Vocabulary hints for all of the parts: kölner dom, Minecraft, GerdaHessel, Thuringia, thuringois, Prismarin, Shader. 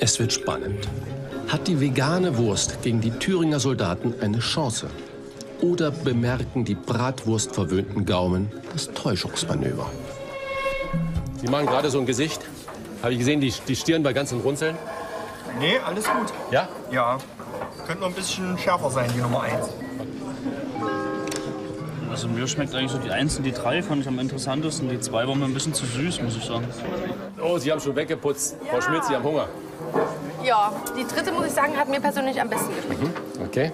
Es wird spannend. Hat die vegane Wurst gegen die Thüringer Soldaten eine Chance? Oder bemerken die bratwurstverwöhnten Gaumen das Täuschungsmanöver? Sie machen gerade so ein Gesicht. Habe ich gesehen, die Stirn bei ganzen Runzeln? Nee, alles gut. Ja? Ja. Könnte noch ein bisschen schärfer sein, die Nummer 1. Also mir schmeckt eigentlich so die 1 und die 3, fand ich am interessantesten. Die 2 war mir ein bisschen zu süß, muss ich sagen. Oh, Sie haben schon weggeputzt. Ja. Frau Schmitz, Sie haben Hunger. Ja, die 3, muss ich sagen, hat mir persönlich am besten geschmeckt. Mhm. Okay.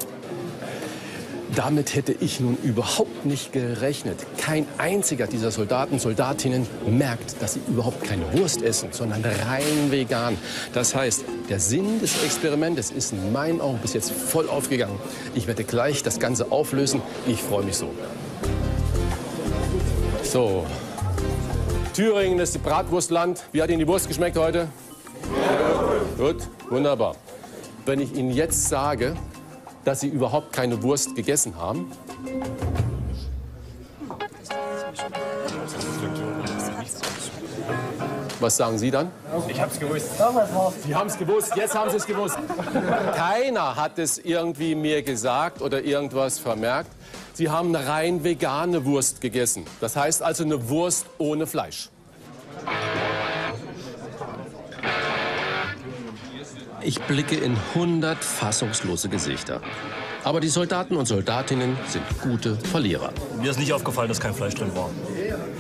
Damit hätte ich nun überhaupt nicht gerechnet. Kein einziger dieser Soldaten, Soldatinnen merkt, dass sie überhaupt keine Wurst essen, sondern rein vegan. Das heißt, der Sinn des Experimentes ist in meinen Augen bis jetzt voll aufgegangen. Ich werde gleich das Ganze auflösen. Ich freue mich so. So. Thüringen ist Bratwurstland. Wie hat Ihnen die Wurst geschmeckt heute? Ja. Gut, wunderbar. Wenn ich Ihnen jetzt sage, dass Sie überhaupt keine Wurst gegessen haben. Was sagen Sie dann? Ich hab's gewusst. Sie haben's gewusst, jetzt haben Sie es gewusst. Keiner hat es irgendwie mir gesagt oder irgendwas vermerkt. Sie haben eine rein vegane Wurst gegessen. Das heißt also eine Wurst ohne Fleisch. Ich blicke in 100 fassungslose Gesichter. Aber die Soldaten und Soldatinnen sind gute Verlierer. Mir ist nicht aufgefallen, dass kein Fleisch drin war.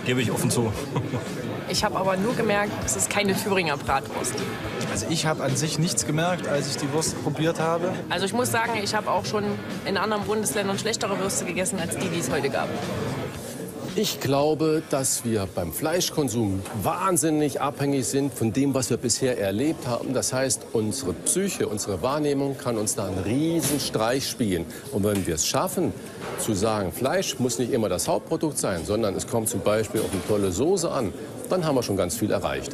Gebe ich offen zu. Ich habe aber nur gemerkt, es ist keine Thüringer Bratwurst. Also ich habe an sich nichts gemerkt, als ich die Wurst probiert habe. Also ich muss sagen, ich habe auch schon in anderen Bundesländern schlechtere Würste gegessen, als die, die es heute gab. Ich glaube, dass wir beim Fleischkonsum wahnsinnig abhängig sind von dem, was wir bisher erlebt haben. Das heißt, unsere Psyche, unsere Wahrnehmung kann uns da einen riesen Streich spielen. Und wenn wir es schaffen, zu sagen, Fleisch muss nicht immer das Hauptprodukt sein, sondern es kommt zum Beispiel auf eine tolle Soße an, dann haben wir schon ganz viel erreicht.